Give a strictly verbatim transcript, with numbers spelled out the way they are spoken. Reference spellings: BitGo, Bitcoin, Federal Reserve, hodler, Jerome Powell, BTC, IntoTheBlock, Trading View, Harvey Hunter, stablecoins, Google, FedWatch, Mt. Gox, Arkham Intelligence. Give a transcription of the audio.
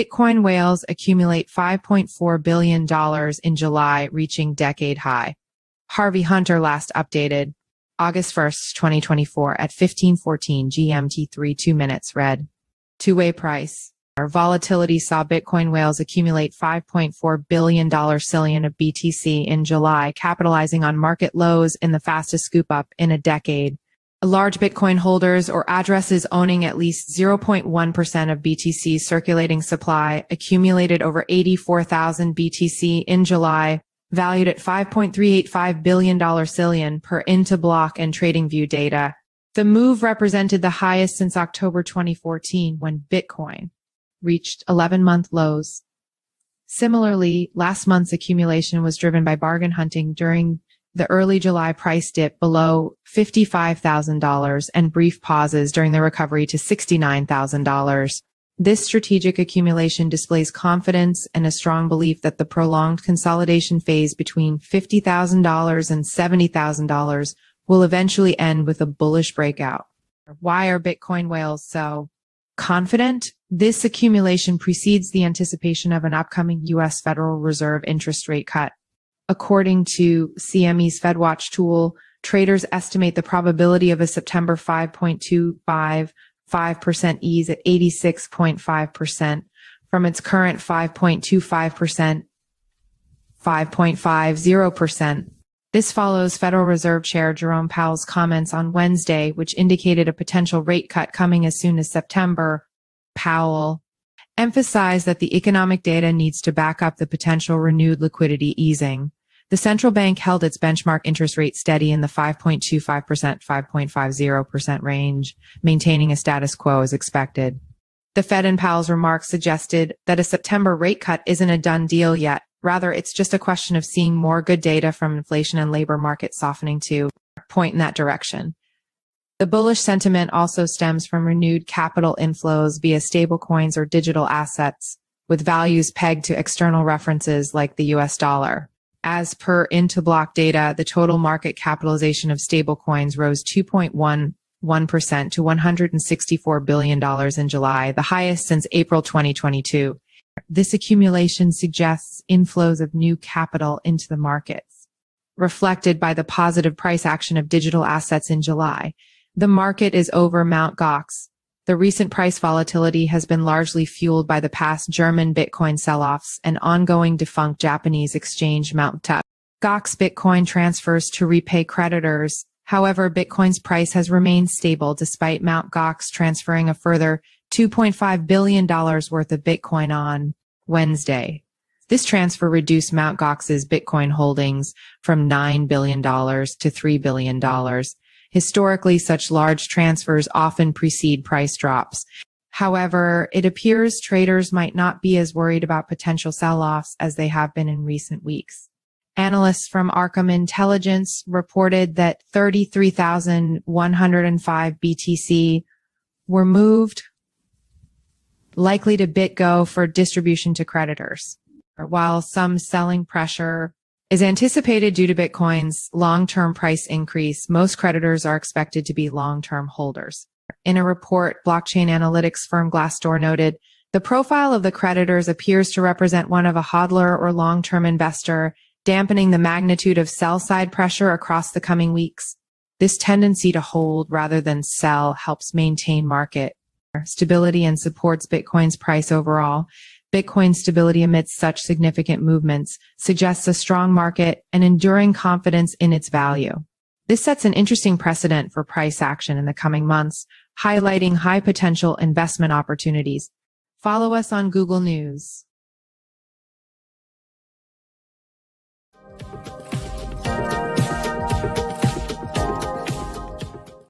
Bitcoin whales accumulate five point four billion dollars in July, reaching decade high. Harvey Hunter last updated August first, twenty twenty-four at fifteen fourteen G M T three, two minutes red. Two-way price. Our volatility saw Bitcoin whales accumulate five point four billion dollars sillion of B T C in July, capitalizing on market lows in the fastest scoop-up in a decade. Large Bitcoin holders or addresses owning at least zero point one percent of B T C circulating supply accumulated over eighty-four thousand B T C in July, valued at five point three eight five billion dollars sillion per IntoTheBlock and Trading View data. The move represented the highest since October twenty fourteen, when Bitcoin reached eleven-month lows. Similarly, last month's accumulation was driven by bargain hunting during the early July price dip below fifty-five thousand dollars and brief pauses during the recovery to sixty-nine thousand dollars. This strategic accumulation displays confidence and a strong belief that the prolonged consolidation phase between fifty thousand dollars and seventy thousand dollars will eventually end with a bullish breakout. Why are Bitcoin whales so confident? This accumulation precedes the anticipation of an upcoming U S Federal Reserve interest rate cut. According to C M E's FedWatch tool, traders estimate the probability of a September five point two five percent ease at eighty-six point five percent from its current five point two five percent, five point five zero percent. This follows Federal Reserve Chair Jerome Powell's comments on Wednesday, which indicated a potential rate cut coming as soon as September. Powell emphasized that the economic data needs to back up the potential renewed liquidity easing. The central bank held its benchmark interest rate steady in the five point two five percent, five point five zero percent range, maintaining a status quo as expected. The Fed and Powell's remarks suggested that a September rate cut isn't a done deal yet. Rather, it's just a question of seeing more good data from inflation and labor market softening to point in that direction. The bullish sentiment also stems from renewed capital inflows via stablecoins or digital assets, with values pegged to external references like the U S dollar. As per IntoTheBlock data, the total market capitalization of stablecoins rose two point one one percent to one hundred sixty-four billion dollars in July, the highest since April twenty twenty-two. This accumulation suggests inflows of new capital into the markets, reflected by the positive price action of digital assets in July. The market is over Mount Gox. The recent price volatility has been largely fueled by the past German Bitcoin sell-offs and ongoing defunct Japanese exchange Mount Gox Bitcoin transfers to repay creditors. However, Bitcoin's price has remained stable despite Mount Gox transferring a further two point five billion dollars worth of Bitcoin on Wednesday. This transfer reduced Mount Gox's Bitcoin holdings from nine billion dollars to three billion dollars. Historically, such large transfers often precede price drops. However, it appears traders might not be as worried about potential sell-offs as they have been in recent weeks. Analysts from Arkham Intelligence reported that thirty-three thousand one hundred five B T C were moved, likely to BitGo for distribution to creditors. While some selling pressure is anticipated due to Bitcoin's long-term price increase, most creditors are expected to be long-term holders. In a report, blockchain analytics firm Glassdoor noted, the profile of the creditors appears to represent one of a hodler or long-term investor, dampening the magnitude of sell-side pressure across the coming weeks. This tendency to hold rather than sell helps maintain market stability and supports Bitcoin's price overall. Bitcoin stability amidst such significant movements suggests a strong market and enduring confidence in its value. This sets an interesting precedent for price action in the coming months, highlighting high potential investment opportunities. Follow us on Google News.